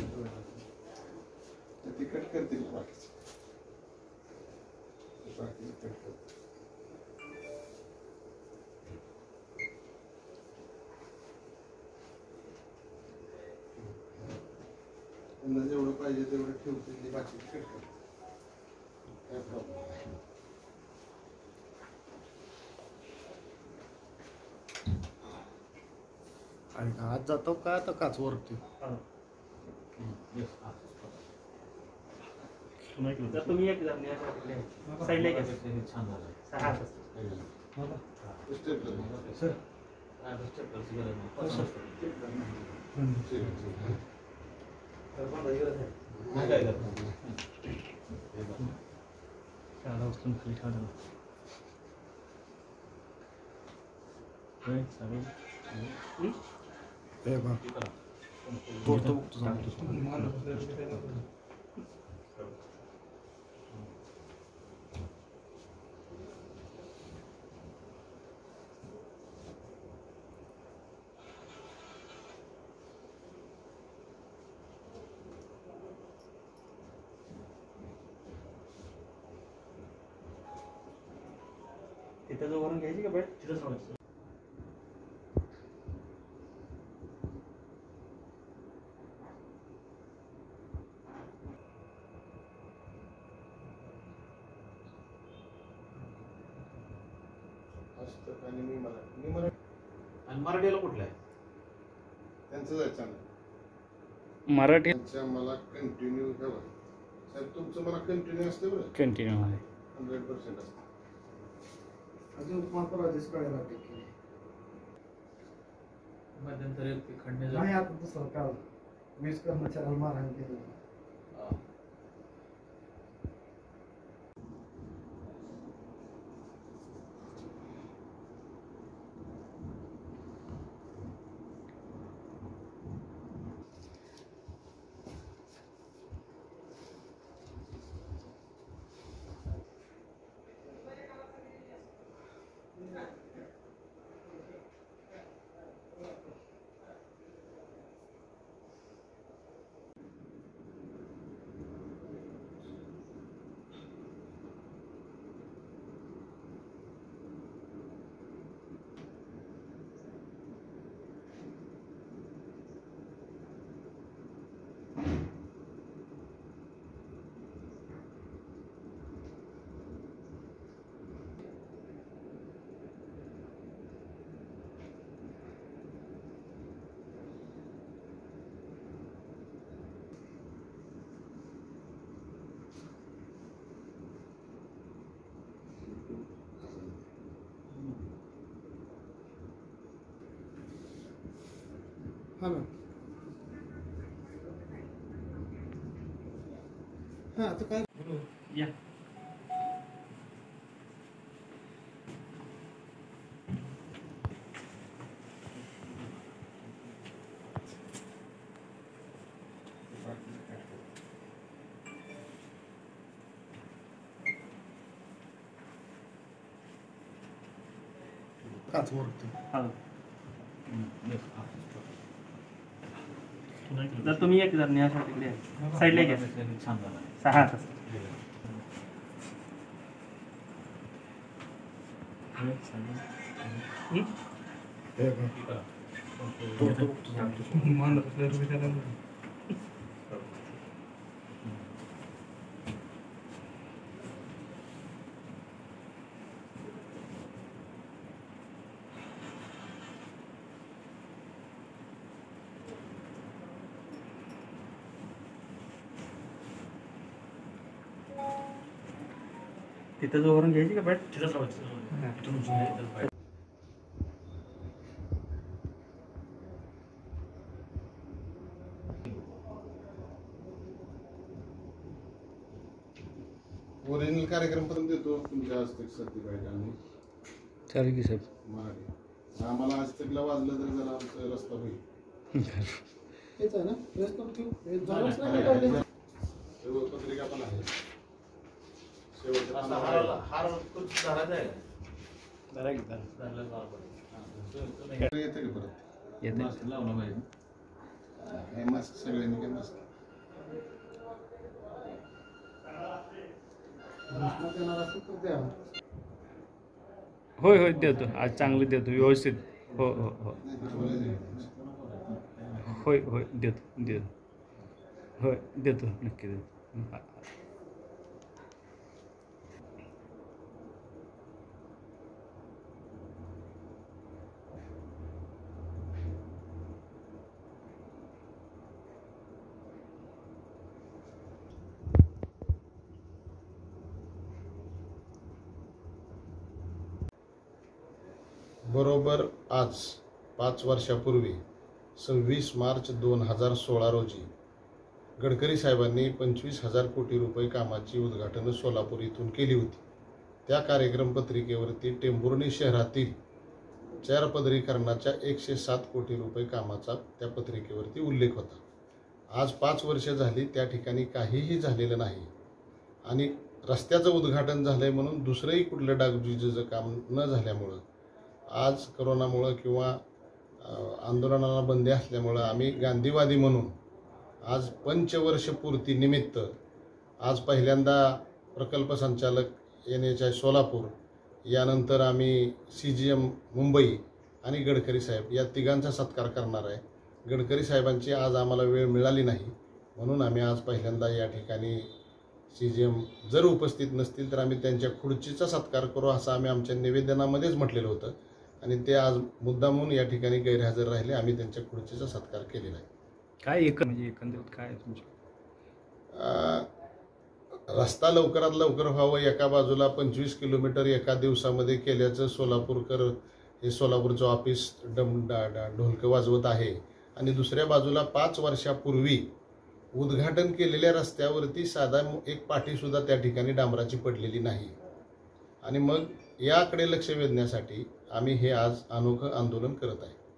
ते कट करतील बाकी कट करतील। जेवढं पाहिजे तेवढं ठेवतील ते बाकी कट करतील, काय प्रॉब्लेम नाही। आणि आज जातो का आता काच वरती इतना जो वरुण कहेगी कि बैठ चित्र समझ मराठी मला कंटिन्यू हवं साहेब, तुमचं मला कंटिन्यू असते बरं, कंटिन्यू आहे 100% असते। अजून कोणता राजेश काळे लागते की मध्यंतर एक खंडने नाही, आता तो सरकार वीज कर्मचाऱ्यांना मारहाण केली। हाँ तो काय या काच वरती हाँ जर तुम्ही एक जर न्यासा तिकडे साइडला घ्या, छान झालं 6 तास हे तिथे जो वरून घ्यायची का बॅट तिथे समजतं। ओरिजिनल कार्यक्रम पर्यंत देतो तुमच्या हस्ते सत्यपाठ आणि चालेल की साहेब मारे आम्हाला आज तकला वाजलं तर जरा आमचा रस्ता होईल हेच आहे ना रस्ता ठेवू हे जराच नाही काढले हे पत्रिका पण आहे सगळ्यांनी होय होय देतो आज चांगले देतो व्यवस्थित हो हो हो होय होय देतो देतो होय देतो नक्की देतो बरोबर आज 5 वर्षापूर्वी 26 मार्च 2016 रोजी गडकरी साहेबांनी 25,000 कोटी रुपये कामाची उद्घाटन सोलापूर येथून केली होती। त्या कार्यक्रम पत्रिकेवरती टेंभुर्णी शहरातील 4 पदरीकरणाच्या 107 कोटी रुपये कामाचा त्या पत्रिकेवरती उल्लेख होता। आज 5 वर्षे झाली त्या ठिकाणी काहीही झालेलं नाही आणि रस्त्याचं उद्घाटन झालंय म्हणून दुसरेही कुठलं डागडुजीचं काम न झाल्यामुळे आज कोरोनामुळे किंवा आंदोलनाला बंदी असल्यामुळे आम्ही गांधीवादी म्हणून आज पंचवर्षपूर्ती निमित्त आज पहिल्यांदा प्रकल्प संचालक NHI सोलापूर, यानंतर आम्ही CGM मुंबई आणि गडकरी साहेब या तिघांचा सत्कार करणार आहे। गडकरी साहेबांची आज आम्हाला वेळ मिळाली नाही म्हणून आम्ही आज पहिल्यांदा या ठिकाणी CGM जर उपस्थित नसतील तर आम्ही त्यांच्या खुर्चीचा सत्कार करू असं आम्ही आमच्या निवेदनामध्येच म्हटलेलं होतं आणि ते आज मुद्दामून या ठिकाणी गैरहजर राहिले। आम्ही त्यांच्या खुर्चीचा सत्कार केलेला आहे। काय एकंदरीत काय तुमचं रस्ता लवकरात लवकर व्हावं, एका बाजूला 25 किलोमीटर एका दिवसामध्ये केल्याचं सोलापूरकर हे सोलापूरचं ऑफिस ढोलकं वाजवत आहे आणि दुसऱ्या बाजूला 5 वर्षापूर्वी उद्घाटन केलेल्या रस्त्यावरती साधा एक पाटीसुद्धा त्या ठिकाणी डांबराची पडलेली नाही आणि मग याकडे लक्ष वेधण्यासाठी आम्ही हे आज अनोखं आंदोलन करत आहे।